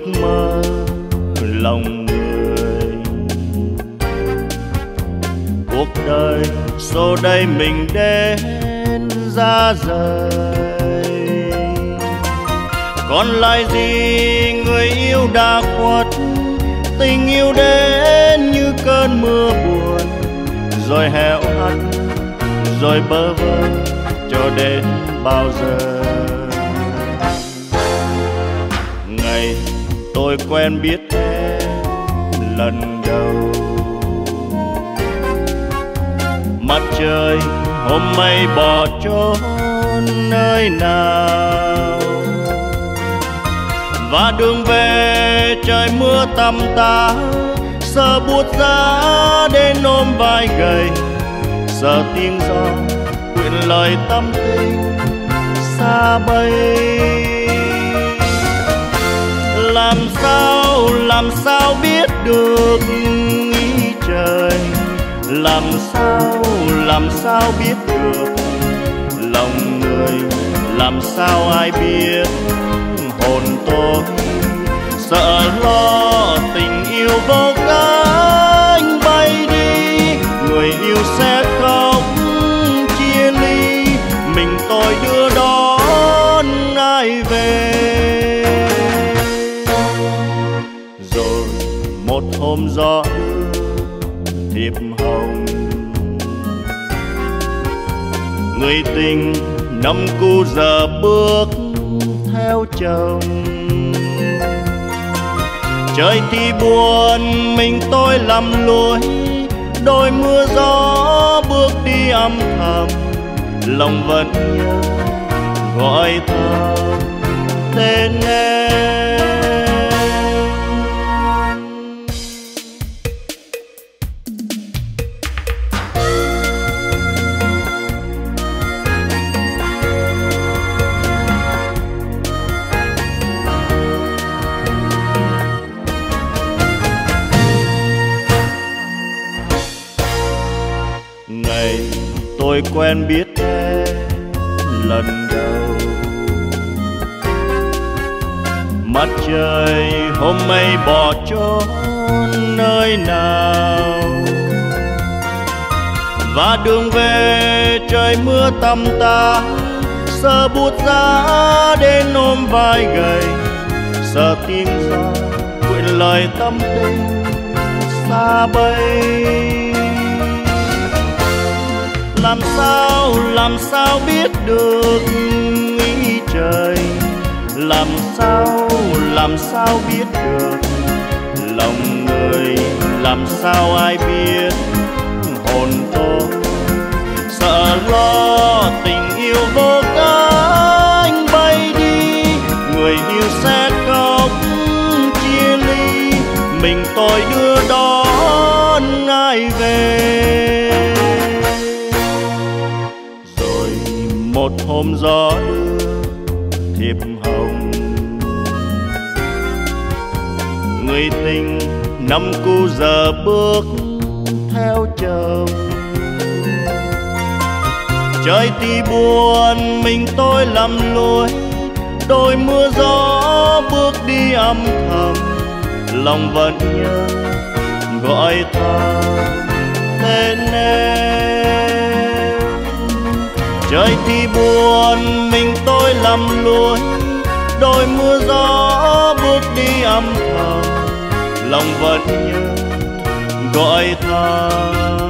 ước mơ lòng người. Cuộc đời sau đây mình đến ra rời, còn lại gì người yêu đã khuất. Tình yêu đến như cơn mưa buồn, rồi héo hắt, rồi bơ vơ cho đến bao giờ. Ngày tôi quen biết em lần đầu, mặt trời hôm nay bỏ trốn nơi nào, và đường về trời mưa tầm tã. Sợ buốt giá đến ôm vai gầy, sợ tiếng gió quyện lời tâm tình xa bay. Làm sao biết được ý trời, làm sao biết được lòng người, làm sao ai biết hồn tôi sợ lo tình yêu vô cánh bay đi. Người yêu sẽ không chia ly, mình tôi đưa đón ai về. Rồi một hôm gió thiệp hồng, người tình năm cu giờ bước theo chồng. Trời thì buồn mình tôi lầm lũi, đôi mưa gió bước đi âm thầm. Lòng vẫn nhớ gọi thầm tên em. Ngày tôi quen biết lần đầu, mặt trời hôm nay bỏ trốn nơi nào, và đường về trời mưa tầm tã. Sợ buốt giá đến ôm vai gầy, sợ tiếng gió quyện lời tâm tình xa bay. Làm sao biết được ý trời, làm sao biết được lòng người, làm sao ai biết hồn tôi sợ lo tình yêu vô cánh bay đi. Người yêu sẽ không chia ly, mình tôi đưa đón ai về. Một hôm gió đưa thiệp hồng, người tình năm cu giờ bước theo chồng. Trời thì buồn mình tôi lầm lũi, đôi mưa gió bước đi âm thầm. Lòng vẫn nhớ gọi thầm tên em. Trời thì buồn mình tôi lầm lũi, đôi mưa gió bước đi âm thầm. Lòng vẫn nhớ gọi thầm.